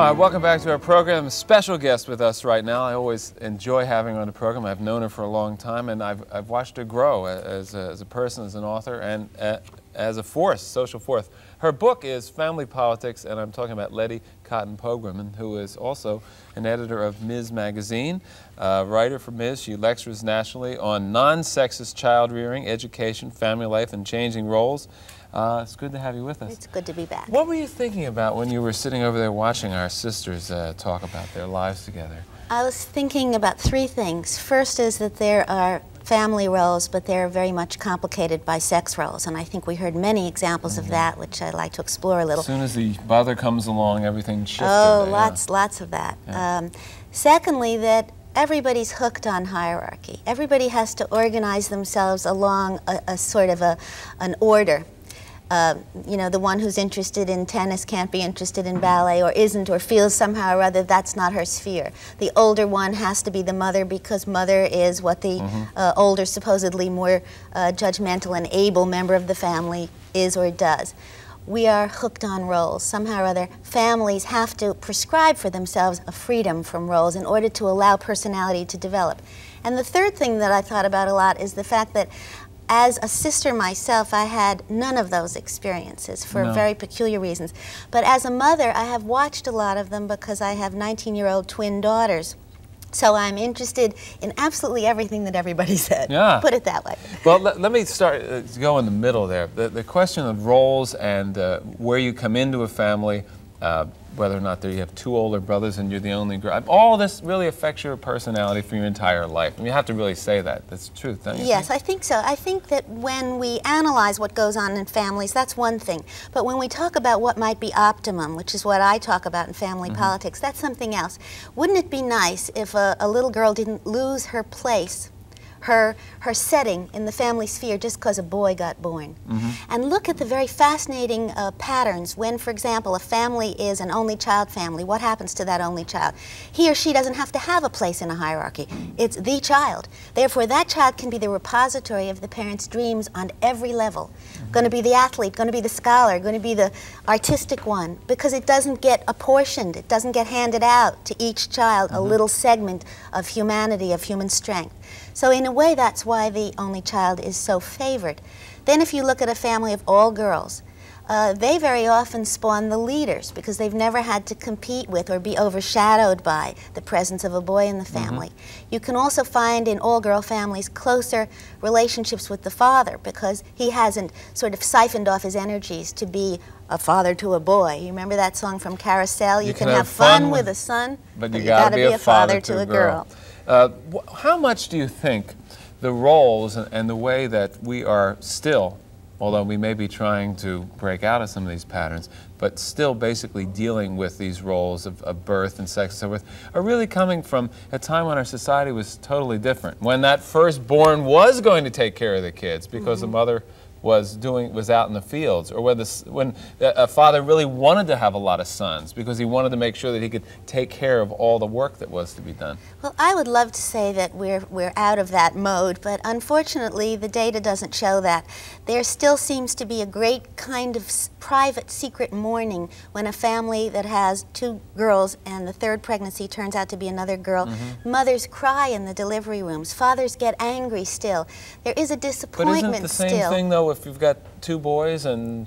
All right, welcome back to our program. A special guest with us right now. I always enjoy having her on the program. I've known her for a long time, and I've watched her grow as a person, as an author, and as a force, social force. Her book is Family Politics, and I'm talking about Letty Cottin Pogrebin, who is also an editor of Ms. Magazine, writer for Ms. She lectures nationally on non-sexist child rearing, education, family life, and changing roles. It's good to have you with us. It's good to be back. What were you thinking about when you were sitting over there watching our sisters talk about their lives together? I was thinking about three things. First is that there are family roles, but they're very much complicated by sex roles, and I think we heard many examples of that, which I'd like to explore a little. As soon as the mother comes along, everything shifts. Oh, lots of that. Yeah. Secondly, that everybody's hooked on hierarchy. Everybody has to organize themselves along a sort of an order. You know, the one who's interested in tennis can't be interested in ballet, or isn't, or feels somehow or other that's not her sphere. The older one has to be the mother because mother is what the older, supposedly more judgmental and able member of the family is or does. We are hooked on roles. Somehow or other, families have to prescribe for themselves a freedom from roles in order to allow personality to develop. And the third thing that I thought about a lot is the fact that as a sister myself, I had none of those experiences for very peculiar reasons. But as a mother, I have watched a lot of them because I have 19-year-old twin daughters. So I'm interested in absolutely everything that everybody said. Yeah. Put it that way. Well, let me start to go in the middle there. The question of roles and where you come into a family, whether or not you have two older brothers and you're the only girl. All this really affects your personality for your entire life. And you have to really say that. That's the truth, don't you? Yes, I think so. I think that when we analyze what goes on in families, that's one thing. But when we talk about what might be optimum, which is what I talk about in family politics, that's something else. Wouldn't it be nice if a little girl didn't lose her place, her setting in the family sphere just because a boy got born? And look at the very fascinating patterns when, for example, a family is an only child family. What happens to that only child? He or she doesn't have to have a place in a hierarchy. It's the child. Therefore, that child can be the repository of the parents' dreams on every level. Going to be the athlete, going to be the scholar, going to be the artistic one, because it doesn't get apportioned. It doesn't get handed out to each child, a little segment of humanity, of human strength. So in a way, that's why the only child is so favored. Then if you look at a family of all girls, they very often spawn the leaders because they've never had to compete with or be overshadowed by the presence of a boy in the family. You can also find in all-girl families closer relationships with the father because he hasn't sort of siphoned off his energies to be a father to a boy. You remember that song from Carousel? You can have fun with a son, but you gotta be a father to a girl. How much do you think the roles and the way that we are still, although we may be trying to break out of some of these patterns, but still basically dealing with these roles of birth and sex and so forth, are really coming from a time when our society was totally different, when that firstborn was going to take care of the kids because the mother was out in the fields, or when a father really wanted to have a lot of sons because he wanted to make sure that he could take care of all the work that was to be done. Well, I would love to say that we're out of that mode, but unfortunately the data doesn't show that. There still seems to be a great kind of private secret mourning when a family that has two girls and the third pregnancy turns out to be another girl. Mothers cry in the delivery rooms. Fathers get angry still. There is a disappointment. But isn't the same thing, though, if you've got two boys and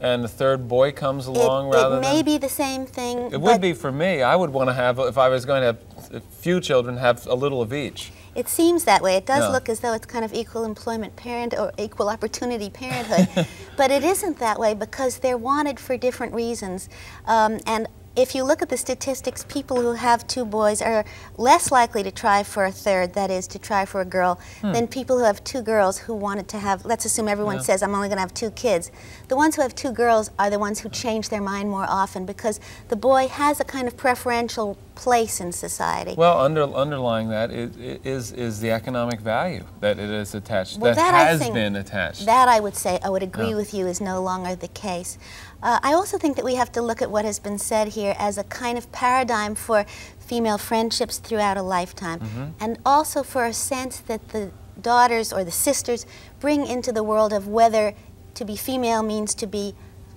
the third boy comes along it may be the same thing. It would be for me. I would want to have, if I was going to have a few children, have a little of each. It seems that way. It does look as though it's kind of equal employment parent or equal opportunity parenthood. But it isn't that way because they're wanted for different reasons. And if you look at the statistics, people who have two boys are less likely to try for a third, that is, to try for a girl, than people who have two girls who wanted to have, let's assume everyone says, I'm only going to have two kids. The ones who have two girls are the ones who change their mind more often because the boy has a kind of preferential place in society. Well, underlying that is the economic value that it is attached, that has been attached. That I would say, I would agree with you, is no longer the case. I also think that we have to look at what has been said here as a kind of paradigm for female friendships throughout a lifetime, and also for a sense that the daughters or the sisters bring into the world of whether to be female means to be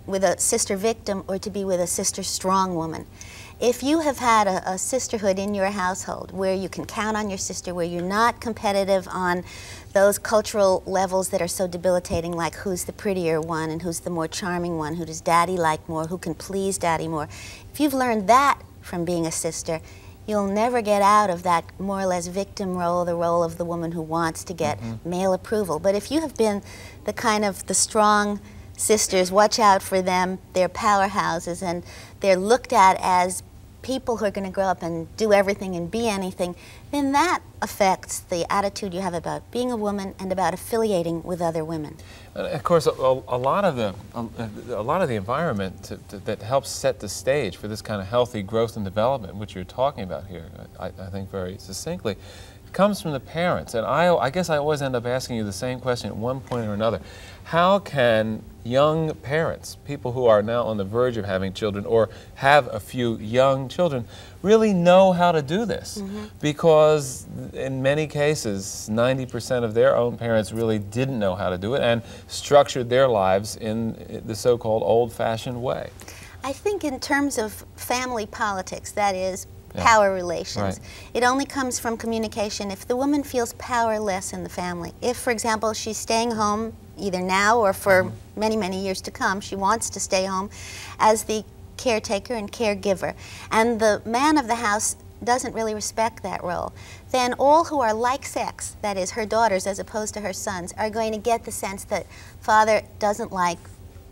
with a sister victim or to be with a sister strong woman. If you have had a sisterhood in your household where you can count on your sister, where you're not competitive on those cultural levels that are so debilitating, like who's the prettier one and who's the more charming one, who does daddy like more, who can please daddy more. If you've learned that from being a sister, you'll never get out of that more or less victim role, the role of the woman who wants to get male approval. But if you have been the kind of the strong sisters, watch out for them, they're powerhouses, and they're looked at as people who are going to grow up and do everything and be anything, then that affects the attitude you have about being a woman and about affiliating with other women. Of course, a lot of the environment that helps set the stage for this kind of healthy growth and development, which you're talking about here, I think very succinctly, comes from the parents. And I guess I always end up asking you the same question at one point or another. How can young parents, people who are now on the verge of having children or have a few young children, really know how to do this? Because in many cases, 90% of their own parents really didn't know how to do it and structured their lives in the so-called old-fashioned way. I think in terms of family politics, that is, power relations. It only comes from communication. If the woman feels powerless in the family, if, for example, she's staying home either now or for many, many years to come, she wants to stay home as the caretaker and caregiver, and the man of the house doesn't really respect that role, then all who are like sex, that is, her daughters as opposed to her sons, are going to get the sense that father doesn't like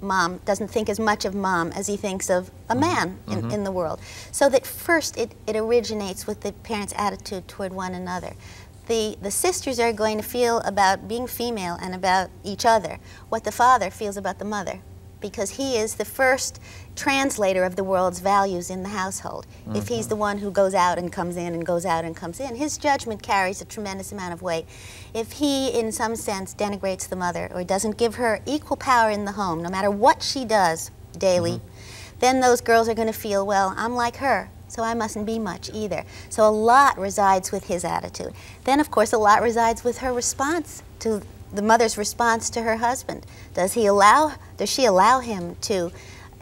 mom, doesn't think as much of mom as he thinks of a man in the world. So that first it originates with the parents' attitude toward one another. The sisters are going to feel about being female and about each other what the father feels about the mother, because he is the first translator of the world's values in the household. If he's the one who goes out and comes in and goes out and comes in, his judgment carries a tremendous amount of weight. If he, in some sense, denigrates the mother or doesn't give her equal power in the home, no matter what she does daily, then those girls are going to feel, well, I'm like her, so I mustn't be much either. So a lot resides with his attitude. Then, of course, a lot resides with her response to the mother's response to her husband. Does she allow him to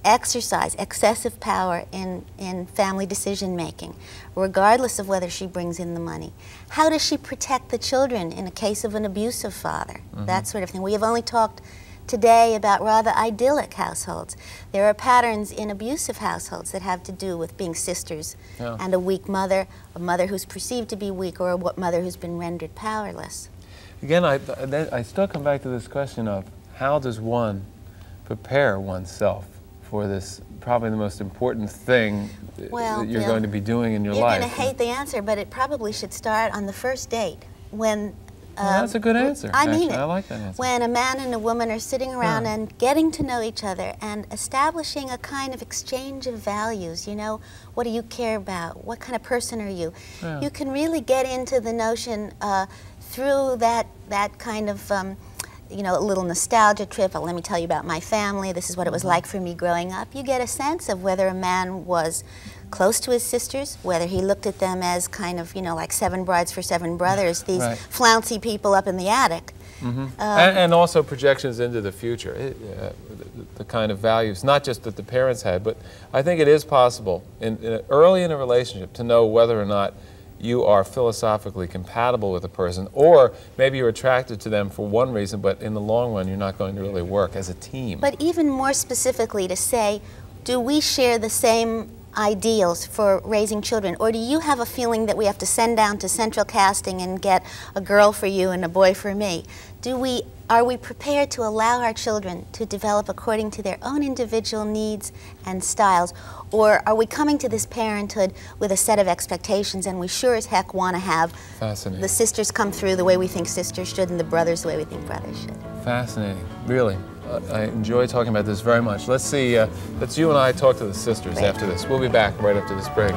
exercise excessive power in family decision making, regardless of whether she brings in the money? How does she protect the children in a case of an abusive father? That sort of thing. We have only talked today about rather idyllic households. There are patterns in abusive households that have to do with being sisters and a weak mother, a mother who's perceived to be weak, or a mother who's been rendered powerless. Again, I still come back to this question of how does one prepare oneself for this, probably the most important thing that you're going to be doing in your life? You're going to hate the answer, but it probably should start on the first date when... well, that's a good answer. I mean, I like that answer. When a man and a woman are sitting around and getting to know each other and establishing a kind of exchange of values, you know, what do you care about? What kind of person are you? You can really get into the notion through that kind of, you know, a little nostalgia trip. Let me tell you about my family. This is what it was like for me growing up. You get a sense of whether a man was close to his sisters, whether he looked at them as kind of, you know, like seven brides for seven brothers, these flouncy people up in the attic. And also projections into the future, the kind of values, not just that the parents had, but I think it is possible early in a relationship to know whether or not you are philosophically compatible with a person, or maybe you're attracted to them for one reason, but in the long run you're not going to really work as a team. But even more specifically to say, do we share the same ideals for raising children, or do you have a feeling that we have to send down to central casting and get a girl for you and a boy for me? Are we prepared to allow our children to develop according to their own individual needs and styles, or are we coming to this parenthood with a set of expectations and we sure as heck want to have the sisters come through the way we think sisters should and the brothers the way we think brothers should? Fascinating, really. I enjoy talking about this very much. Let's see, let's you and I talk to the sisters after this. We'll be back right after this break.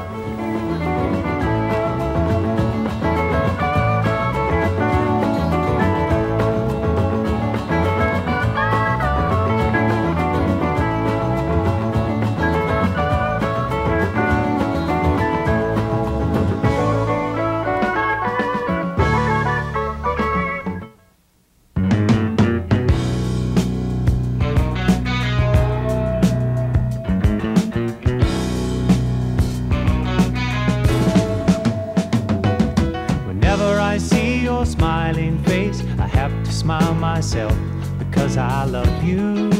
myself because I love you.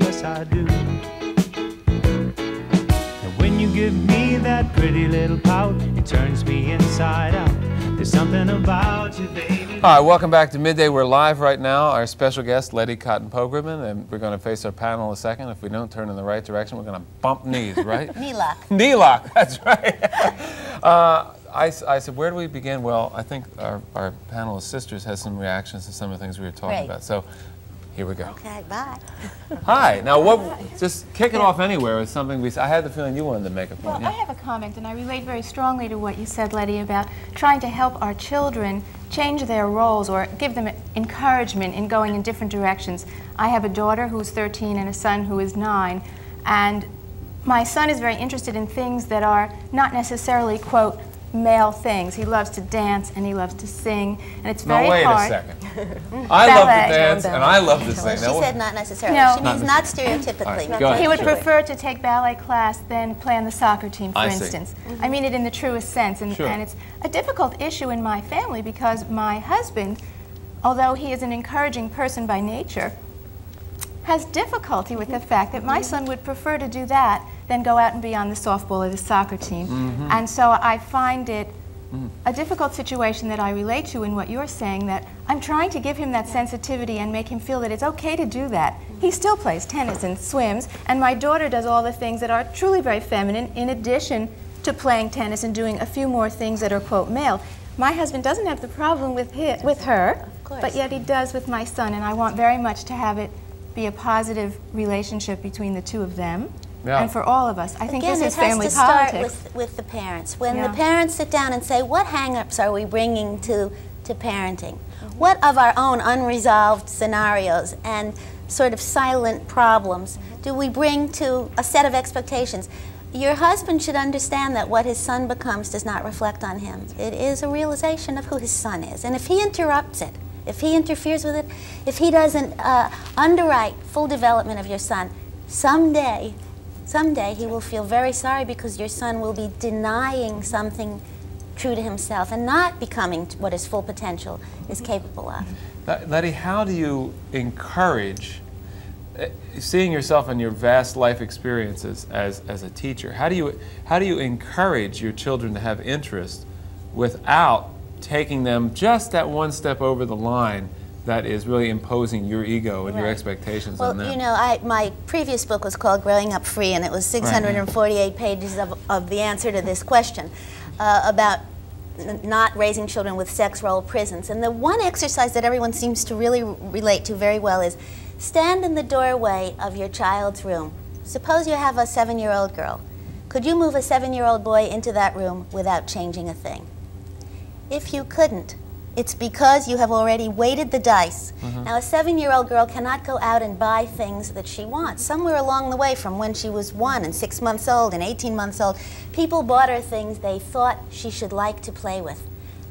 Yes, I do. And when you give me that pretty little pout, it turns me inside out. There's something about you, baby. All right, welcome back to Midday. We're live right now. Our special guest, Letty Cottin Pogrebin, and we're going to face our panel in a second. If we don't turn in the right direction, we're going to bump knees, right? Knee lock. Knee lock, that's right. I said, where do we begin? Well, I think our panel of sisters has some reactions to some of the things we were talking about. So here we go. Okay, bye. Hi. Now, what? Just kicking off anywhere is something we. I had the feeling you wanted to make a point. Well, I have a comment, and I relate very strongly to what you said, Letty, about trying to help our children change their roles or give them encouragement in going in different directions. I have a daughter who's 13 and a son who is 9, and my son is very interested in things that are not necessarily, quote, male things. He loves to dance and he loves to sing, and it's very hard. No, wait a second. I love to dance and I love to sing. Well, she said not necessarily. No. She means not stereotypically. Right, he would prefer to take ballet class than play on the soccer team, for instance. I mean it in the truest sense, and it's a difficult issue in my family because my husband, although he is an encouraging person by nature, has difficulty with the fact that my son would prefer to do that than go out and be on the softball or the soccer team. And so I find it a difficult situation that I relate to in what you're saying, that I'm trying to give him that sensitivity and make him feel that it's okay to do that. He still plays tennis and swims, and my daughter does all the things that are truly very feminine in addition to playing tennis and doing a few more things that are, quote, male. My husband doesn't have the problem with her, but yet he does with my son, and I want very much to have it be a positive relationship between the two of them. And for all of us. I think this is family politics. Again, it has to start with the parents. When the parents sit down and say, what hang-ups are we bringing to parenting? What of our own unresolved scenarios and sort of silent problems do we bring to a set of expectations? Your husband should understand that what his son becomes does not reflect on him. It is a realization of who his son is. And if he interrupts it, if he interferes with it, if he doesn't underwrite full development of your son, someday he will feel very sorry because your son will be denying something true to himself and not becoming what his full potential is capable of. Letty, how do you encourage, seeing yourself in your vast life experiences as a teacher, how do you encourage your children to have interest without taking them just that one step over the line that is really imposing your ego and your expectations on them? Well, you know, my previous book was called Growing Up Free, and it was 648 pages of the answer to this question about not raising children with sex role prisons. And the one exercise that everyone seems to really relate to very well is stand in the doorway of your child's room. Suppose you have a 7-year-old girl. Could you move a 7-year-old boy into that room without changing a thing? If you couldn't, it's because you have already weighted the dice. Now, a 7-year-old girl cannot go out and buy things that she wants. Somewhere along the way, from when she was 1 and 6 months old and 18 months old, people bought her things they thought she should like to play with.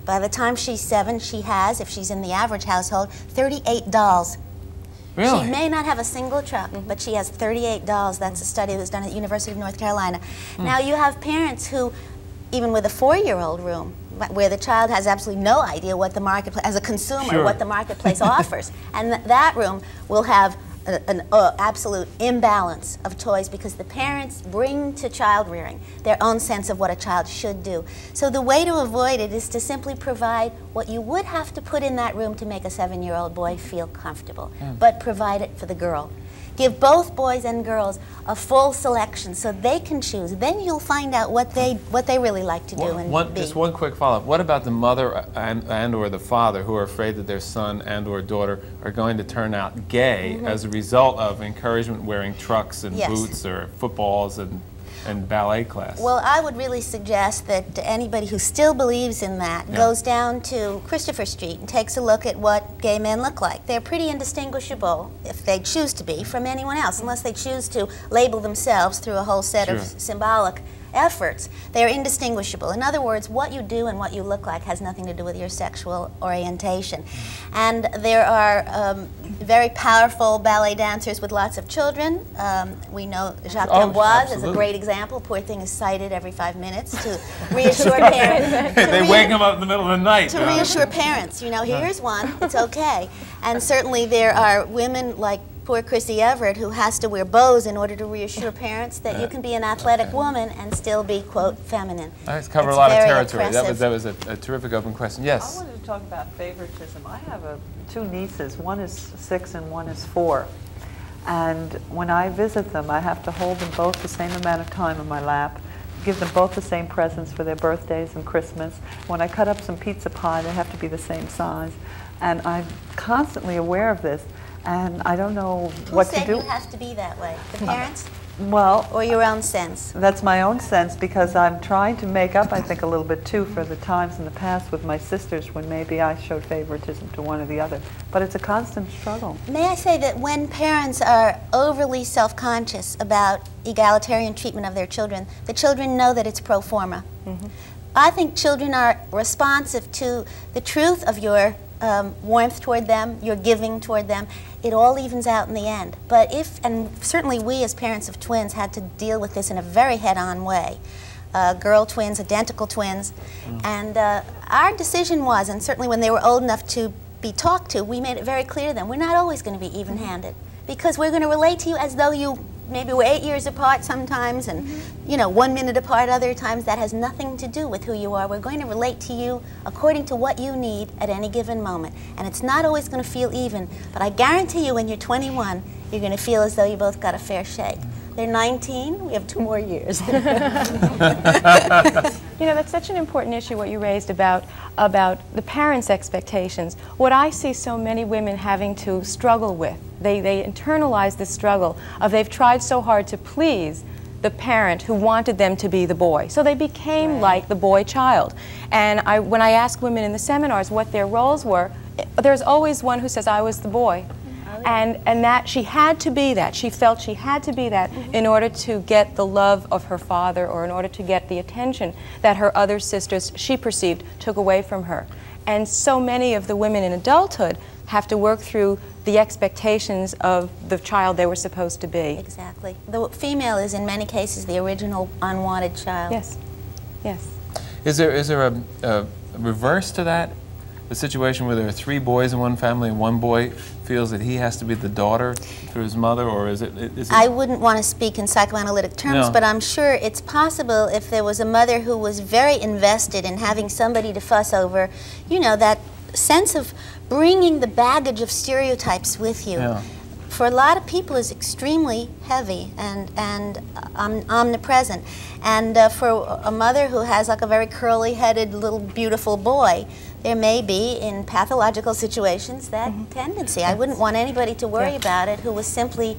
By the time she's 7, she has, if she's in the average household, 38 dolls. Really? She may not have a single truck, but she has 38 dolls. That's a study that was done at the University of North Carolina. Now, you have parents who, even with a 4-year-old room, where the child has absolutely no idea what the marketplace, as a consumer, what the marketplace offers. And that room will have an absolute imbalance of toys because the parents bring to child rearing their own sense of what a child should do. So the way to avoid it is to simply provide what you would have to put in that room to make a 7-year-old boy feel comfortable, but provide it for the girl. Give both boys and girls a full selection so they can choose. Then you'll find out what they really like to do. Just one quick follow-up. What about the mother and or the father who are afraid that their son and or daughter are going to turn out gay as a result of encouragement wearing trucks and boots or footballs and ballet class? Well, I would really suggest that anybody who still believes in that goes down to Christopher Street and takes a look at what gay men look like. They're pretty indistinguishable, if they choose to be, from anyone else, unless they choose to label themselves through a whole set of symbolic efforts. They're indistinguishable. In other words, what you do and what you look like has nothing to do with your sexual orientation. And there are very powerful ballet dancers with lots of children. We know Jacques d'Amboise is a great example. Poor thing is cited every 5 minutes to reassure parents. Hey, they wake him up in the middle of the night. To reassure parents, you know, here's one, it's okay. And certainly there are women like poor Chrissy Everett, who has to wear bows in order to reassure parents that you can be an athletic woman and still be, quote, feminine. That's covered a lot of territory. Oppressive. That was a terrific open question. Yes? I wanted to talk about favoritism. I have two nieces. One is 6 and one is 4. And when I visit them, I have to hold them both the same amount of time in my lap, give them both the same presents for their birthdays and Christmas. When I cut up some pizza pie, they have to be the same size. And I'm constantly aware of this. And I don't know what to do. Who said you have to be that way? The parents? Well, or your own sense? That's my own sense, because I'm trying to make up, I think, a little bit too for the times in the past with my sisters when maybe I showed favoritism to one or the other. But it's a constant struggle. May I say that when parents are overly self-conscious about egalitarian treatment of their children, the children know that it's pro forma. Mm-hmm. I think children are responsive to the truth of your warmth toward them, your giving toward them. It all evens out in the end. But if, and certainly we as parents of twins had to deal with this in a very head-on way. Girl twins, identical twins. Mm. And our decision was, and certainly when they were old enough to be talked to, we made it very clear to them, we're not always going to be even-handed, because we're going to relate to you as though you maybe we're 8 years apart sometimes, and you know, 1 minute apart other times. That has nothing to do with who you are. We're going to relate to you according to what you need at any given moment. And it's not always going to feel even, but I guarantee you when you're 21, you're going to feel as though you both got a fair shake. They're 19, we have 2 more years. You know, that's such an important issue, what you raised about the parents' expectations. What I see so many women having to struggle with, they internalize the struggle of they've tried so hard to please the parent who wanted them to be the boy. So they became like the boy child. And when I ask women in the seminars what their roles were, there's always one who says, I was the boy. And that she had to be that. She felt she had to be that in order to get the love of her father, or in order to get the attention that her other sisters, she perceived, took away from her. And so many of the women in adulthood have to work through the expectations of the child they were supposed to be. Exactly. The female is in many cases the original unwanted child. Yes. Yes. Is there a reverse to that? The situation where there are 3 boys in one family and one boy feels that he has to be the daughter through his mother, or is it I wouldn't want to speak in psychoanalytic terms, but I'm sure it's possible if there was a mother who was very invested in having somebody to fuss over, you know, that sense of bringing the baggage of stereotypes with you. Yeah. For a lot of people is extremely heavy and omnipresent. And for a mother who has like a very curly-headed little beautiful boy, there may be, in pathological situations, that tendency. I wouldn't want anybody to worry about it who was simply,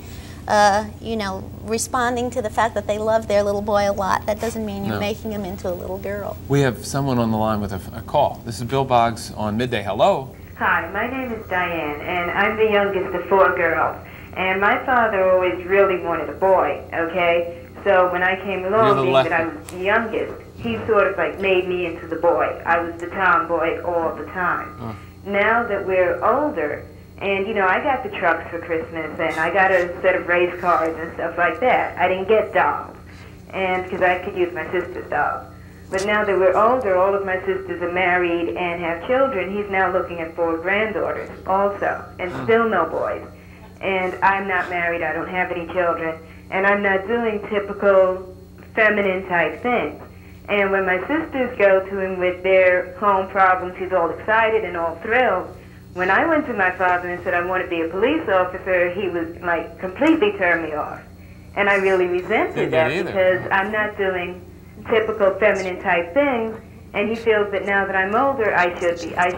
you know, responding to the fact that they love their little boy a lot. That doesn't mean you're making him into a little girl. We have someone on the line with a call. This is Bill Boggs on Midday. Hello. Hi, my name is Diane, and I'm the youngest of 4 girls. And my father always really wanted a boy, okay? So when I came along, being that I was the youngest, he sort of like made me into the boy. I was the tomboy all the time. Now that we're older, and you know, I got the trucks for Christmas, and I got a set of race cars and stuff like that. I didn't get dolls, and because I could use my sister's dolls. But now that we're older, all of my sisters are married and have children. He's now looking at 4 granddaughters also, and still no boys. And I'm not married, I don't have any children, and I'm not doing typical feminine type things. And when my sisters go to him with their home problems, he's all excited and all thrilled. When I went to my father and said I want to be a police officer, he was like completely turned me off. And I really resented that because I'm not doing typical feminine type things, and he feels that now that I'm older, I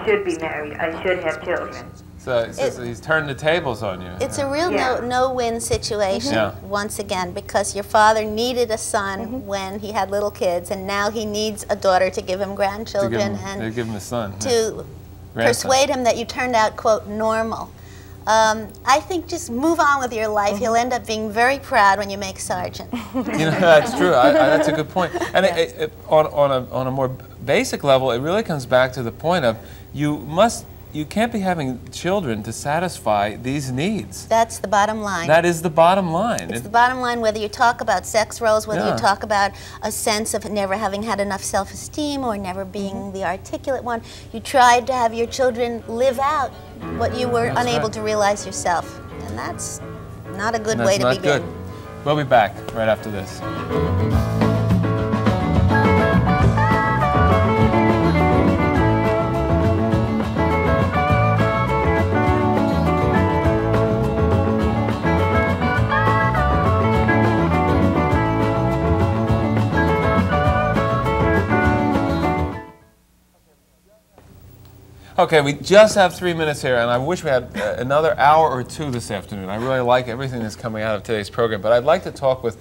should be married, I should have children. So he's turned the tables on you. It's a real no-win situation, once again, because your father needed a son when he had little kids, and now he needs a daughter to give him grandchildren. To give him a son. To persuade him that you turned out, quote, normal. I think just move on with your life. You'll end up being very proud when you make sergeant. You know, that's true. That's a good point. And on a more basic level, it really comes back to the point of you must you can't be having children to satisfy these needs. That's the bottom line. That is the bottom line. It's the bottom line, whether you talk about sex roles, whether you talk about a sense of never having had enough self-esteem or never being the articulate one. You tried to have your children live out what you were unable to realize yourself. And that's not a good way to begin. That's not good. We'll be back right after this. Okay, we just have 3 minutes here, and I wish we had another hour or two this afternoon. I really like everything that's coming out of today's program, but I'd like to talk with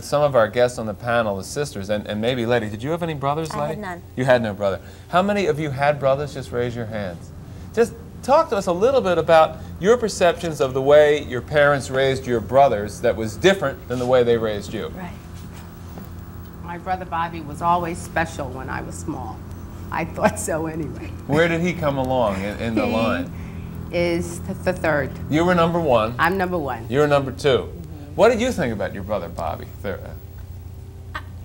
some of our guests on the panel, the sisters, and maybe Letty. Did you have any brothers, Letty? I had none. You had no brother. How many of you had brothers? Just raise your hands. Just talk to us a little bit about your perceptions of the way your parents raised your brothers that was different than the way they raised you. Right. My brother Bobby was always special when I was small. I thought so anyway. Where did he come along in the line? He is the third. You were number one. I'm number one. You were number two. Mm-hmm. What did you think about your brother Bobby?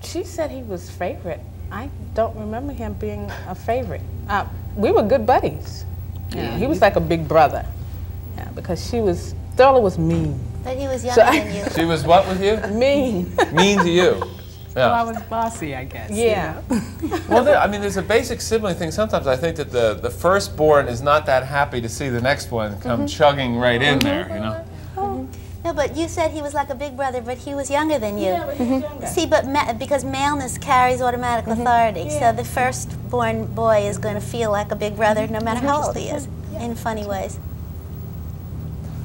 She said he was favorite. I don't remember him being a favorite. We were good buddies. Yeah. He was like a big brother. Yeah, because Thurla was mean. But he was younger than you. She was what with you? Mean. Mean to you. Yeah. Well, I was bossy, I guess. Yeah. You know? Well, I mean, there's a basic sibling thing. Sometimes I think that the firstborn is not that happy to see the next one come chugging right in there, you know? No, but you said he was like a big brother, but he was younger than you. Yeah, but he was younger. See, but because maleness carries automatic authority, so the firstborn boy is going to feel like a big brother no matter how old he is, in funny ways.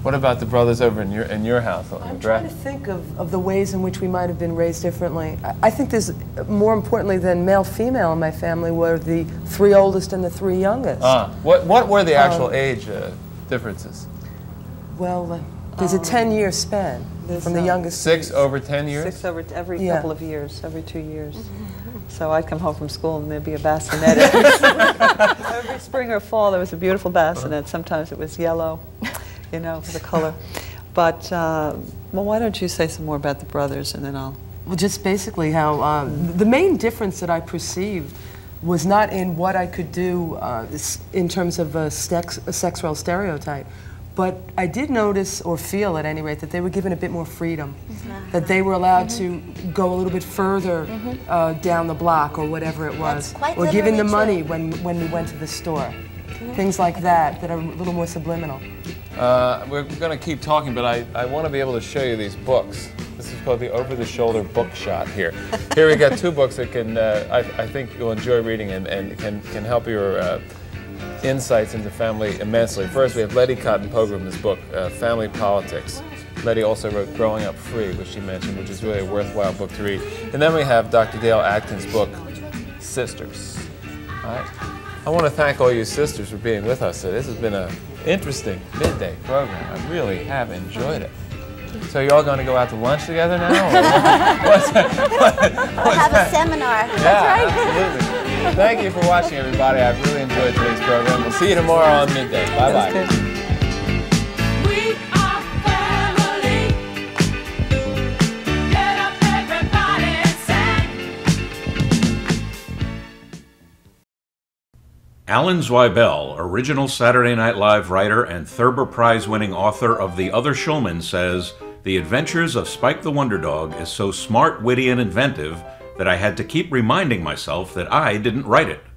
What about the brothers over in your household? I'm trying to think of the ways in which we might have been raised differently. I think there's, more importantly than male-female in my family, were the three oldest and the three youngest. What were the actual age differences? Well, there's a 10-year span from the youngest. 6 over 10 years? 6 over every couple of years, every 2 years. So I'd come home from school and there'd be a bassinet. Every spring or fall there was a beautiful bassinet. Sometimes it was yellow. You know, for the color. But, well, why don't you say some more about the brothers, and then I'll... Well, just basically how the main difference that I perceived was not in what I could do in terms of a sex role stereotype, but I did notice, or feel at any rate, that they were given a bit more freedom, that they were allowed to go a little bit further down the block or whatever it was, or giving the money when we went to the store. Things like that, that are a little more subliminal. We're going to keep talking, but I want to be able to show you these books. This is called the Over-the-Shoulder Book Shot here. Here we got two books that can, I think you'll enjoy reading and can help your insights into family immensely. First, we have Letty Cottin Pogrebin's book, Family Politics. Letty also wrote Growing Up Free, which she mentioned, which is really a worthwhile book to read. And then we have Dr. Dale Acton's book, Sisters. All right. I want to thank all you sisters for being with us. This has been an interesting midday program. I really have enjoyed it. So you're all going to go out to lunch together now? Or we'll have a seminar. Yeah, absolutely. Thank you for watching, everybody. I've really enjoyed today's program. We'll see you tomorrow on midday. Bye-bye. Alan Zweibel, original Saturday Night Live writer and Thurber Prize-winning author of The Other Shulman, says, "The Adventures of Spike the Wonder Dog is so smart, witty, and inventive that I had to keep reminding myself that I didn't write it.